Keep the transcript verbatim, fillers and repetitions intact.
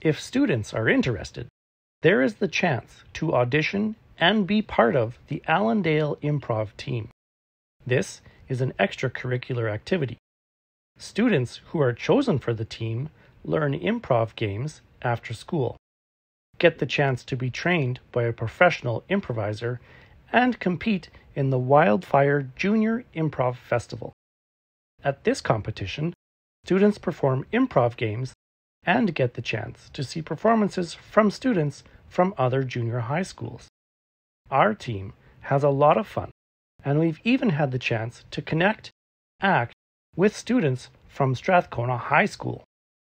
If students are interested, there is the chance to audition and be part of the Allendale Improv Team. This is an extracurricular activity. Students who are chosen for the team learn improv games after school, get the chance to be trained by a professional improviser, and compete in the Wildfire Junior Improv Festival. At this competition, students perform improv games and get the chance to see performances from students from other junior high schools. Our team has a lot of fun, and we've even had the chance to connect, act with students from Strathcona High School.